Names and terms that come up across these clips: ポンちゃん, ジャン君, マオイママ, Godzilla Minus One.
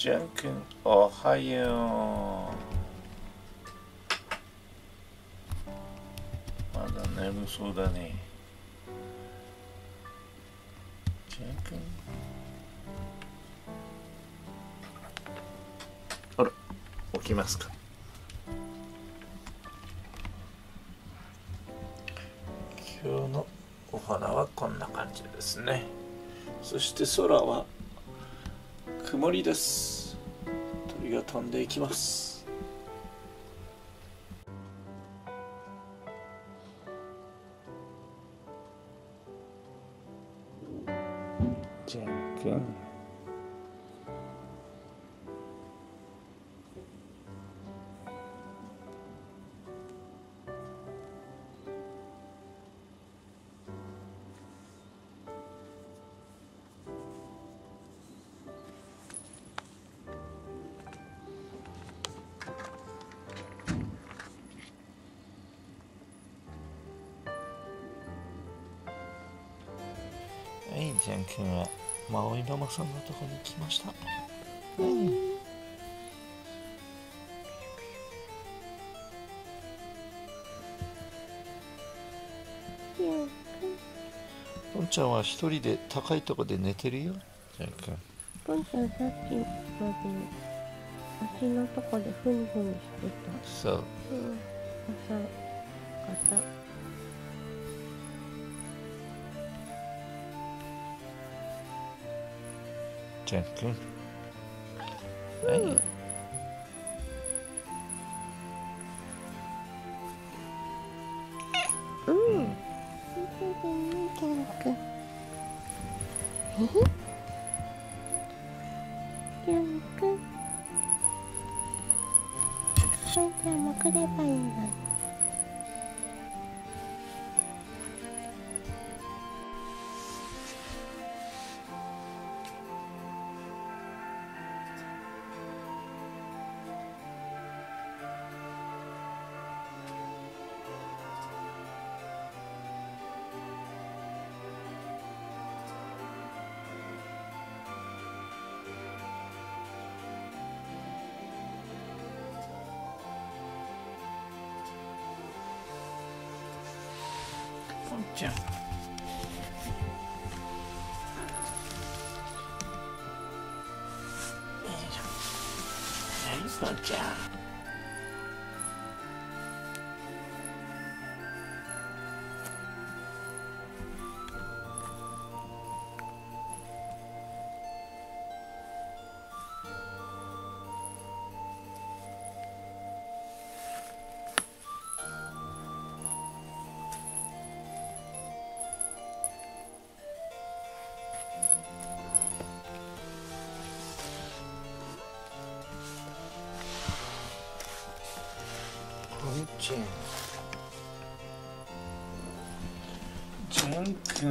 ジャン君、おはよう。まだ眠そうだね。ジャン君。あら、起きますか。今日のお花はこんな感じですね。そして空は曇りです。鳥が飛んでいきます。ジャン君。はい、ジャン君はマオイママさんのとこに来ました。うん。ポンちゃんは一人で高いとこで寝てるよ。ジャン君。ポンちゃんさっきまで足のとこでふにふにしてた。そう。うん。朝方。ジャン君、はい、うん、ジャン君、ジャン君、ポンちゃんも来ればいいな。じゃあジャン君、ジャン君、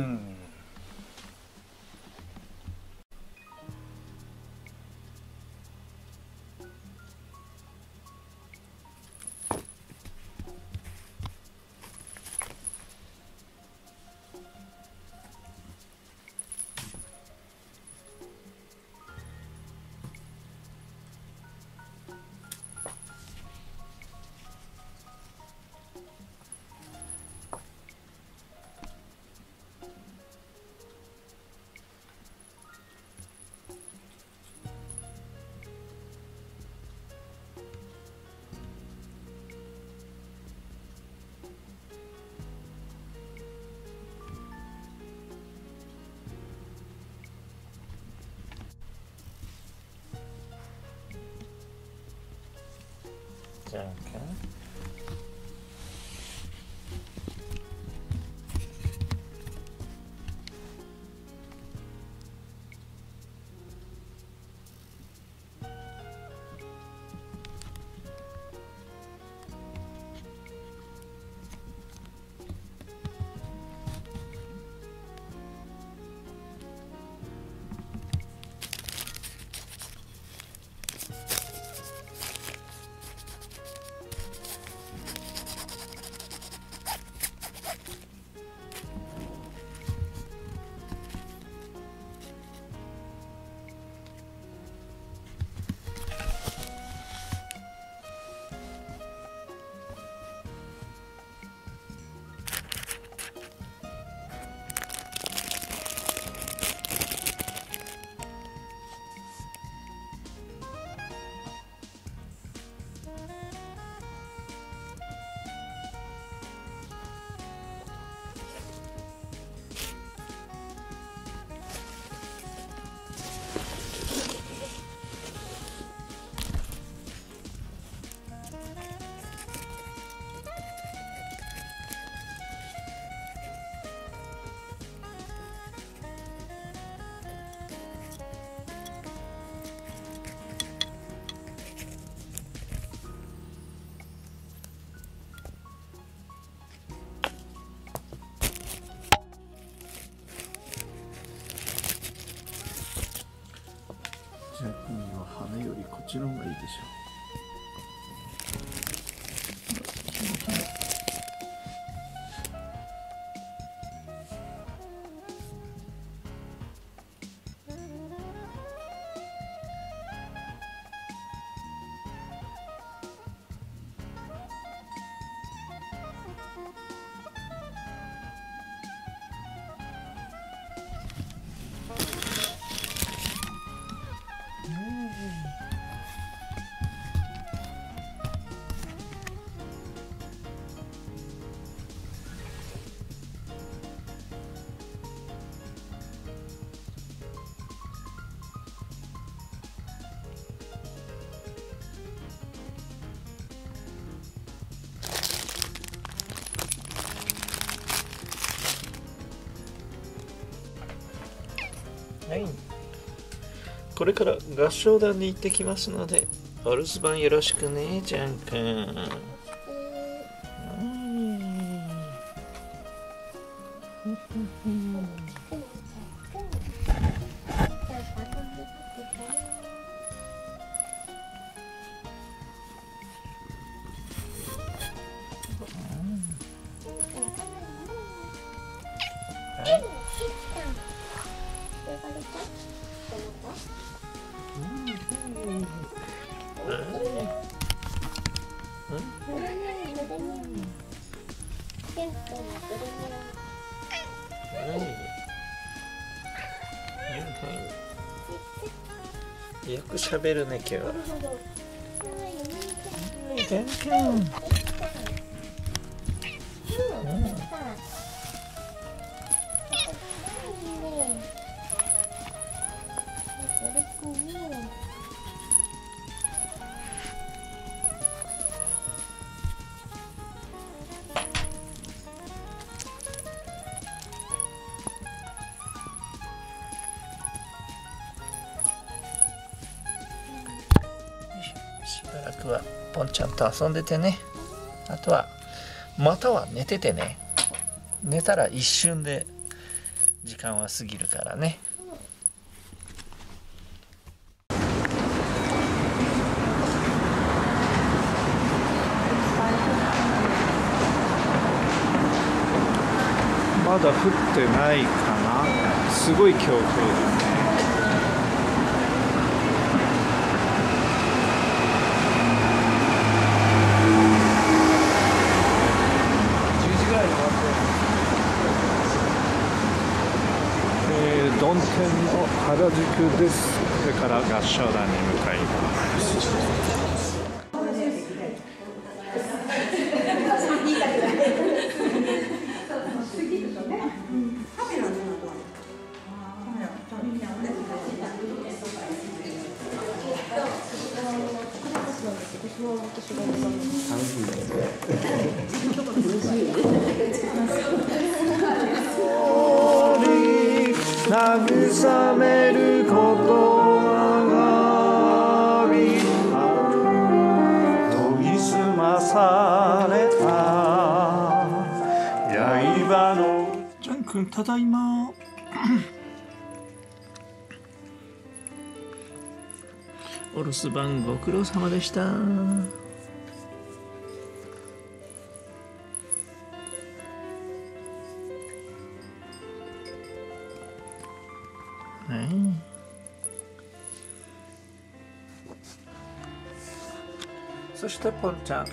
でしょう。はい、これから合唱団に行ってきますのでお留守番よろしくね、ジャン君。よくしゃべるね、今日は。しばらくはポンちゃんと遊んでてね。あとはまたは寝ててね。寝たら一瞬で時間は過ぎるからね。まだ降ってないかな。すごい強風だね。本店の原宿です。それから合唱団に向かいます。慰めることはないと研ぎ澄まされた刃のジャン君、ただいま。お留守番ご苦労様でした。はい、そしてポンちゃん、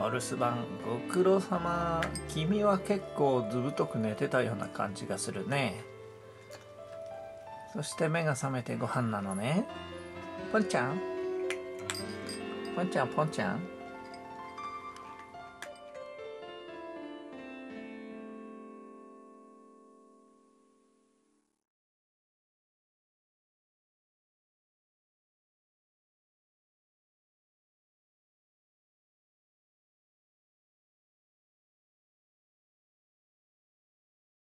お留守番ご苦労様。君は結構ずぶとく寝てたような感じがするね。そして目が覚めてご飯なのね。ポンちゃん、ポンちゃん、ポンちゃん。